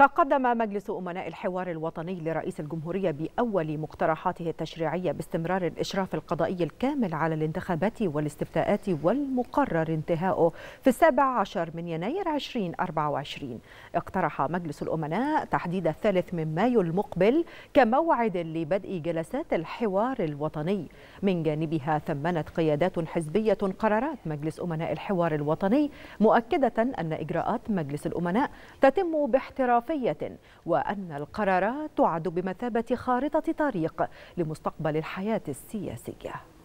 تقدم مجلس أمناء الحوار الوطني لرئيس الجمهورية بأول مقترحاته التشريعية باستمرار الإشراف القضائي الكامل على الانتخابات والاستفتاءات والمقرر انتهاؤه في 17 من يناير 2024. اقترح مجلس الأمناء تحديد 3 من مايو المقبل كموعد لبدء جلسات الحوار الوطني. من جانبها ثمنت قيادات حزبية قرارات مجلس أمناء الحوار الوطني، مؤكدة أن إجراءات مجلس الأمناء تتم باحتراف وأن القرارات تعد بمثابة خارطة طريق لمستقبل الحياة السياسية.